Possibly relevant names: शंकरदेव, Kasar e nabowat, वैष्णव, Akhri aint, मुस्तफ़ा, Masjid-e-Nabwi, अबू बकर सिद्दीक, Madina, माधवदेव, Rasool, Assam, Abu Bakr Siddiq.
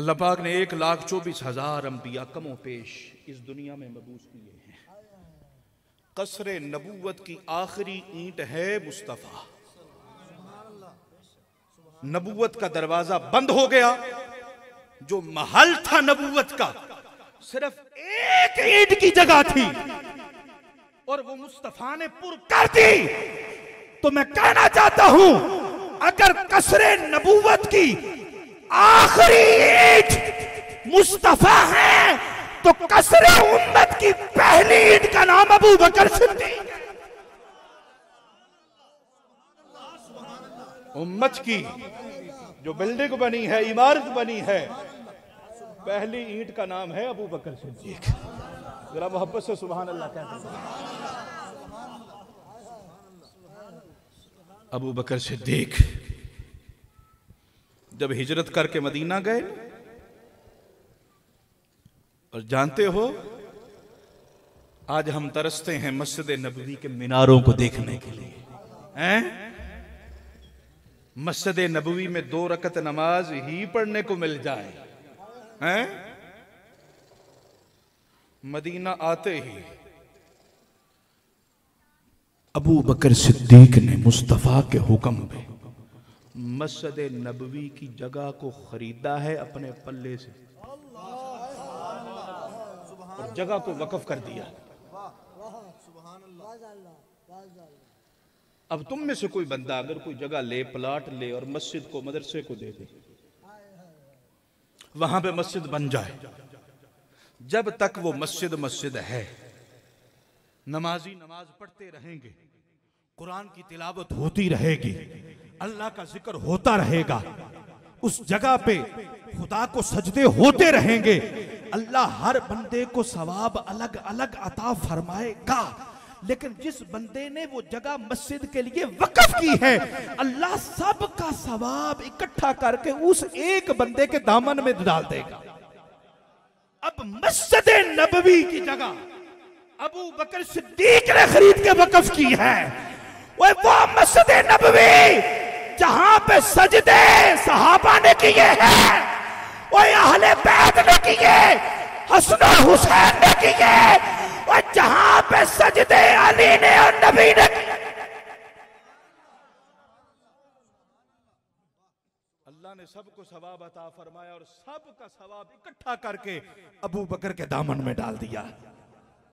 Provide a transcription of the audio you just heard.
अल्लाह पाक ने 1,24,000 अम्बिया कमो पेश इस दुनिया में मबूस किए हैं। कसर ए नबowat की आखिरी ईंट है मुस्तफ़ा। नबुवत का दरवाजा बंद हो गया, जो महल था नबुवत का सिर्फ एक ईंट की जगह थी और वो मुस्तफ़ा ने पूरी कर दी। तो मैं कहना चाहता हूं, अगर कसरे नबुवत की आखिरी ईंट मुस्तफ़ा है तो कसरे उम्मत की पहली ईंट का नाम अबू बकर सिद्दीक है। उम्मत की जो बिल्डिंग बनी है, इमारत बनी है, पहली ईंट का नाम है अबू बकर सिद्दीक। जरा मोहब्बत से सुभान अल्लाह कहते। अबू बकर सिद्दीक जब हिजरत करके मदीना गए, और जानते हो आज हम तरसते हैं मस्जिद-ए-नबवी के मीनारों को देखने के लिए हैं। मस्जिद नबवी में 2 रकत नमाज ही पढ़ने को मिल जाए हैं। मदीना आते ही अबू बकर सिद्दीक ने मुस्तफ़ा के हुक्म पे मस्जिद नबवी की जगह को खरीदा है अपने पल्ले से और जगह को वक्फ कर दिया। अब तुम में से कोई बंदा अगर कोई जगह ले, प्लाट ले और मस्जिद को मदरसे को दे दे, वहां पे मस्जिद बन जाए, जब तक वो मस्जिद मस्जिद है नमाजी नमाज पढ़ते रहेंगे, कुरान की तिलावत होती रहेगी, अल्लाह का जिक्र होता रहेगा, उस जगह पे खुदा को सजदे होते रहेंगे, अल्लाह हर बंदे को सवाब अलग अलग अता फरमाएगा। लेकिन जिस बंदे ने वो जगह मस्जिद के लिए वक्फ की है, अल्लाह सब का सवाब इकट्ठा करके उस एक बंदे के दामन में डाल देगा। अब मस्जिद नबवी की जगह अबू बकर सिद्दीक ने खरीद के वक्फ की है। वो मस्जिद नबवी जहां पे सजदे सहाबा ने किए हैं, अहले बैत ने किए, हसन हुसैन ने किए, और जहां पे सजदे अली ने और नबी ने। अल्लाह ने सबको सवाब अता फरमाया और सब का सवाब इकट्ठा करके अबू बकर के दामन में डाल दिया।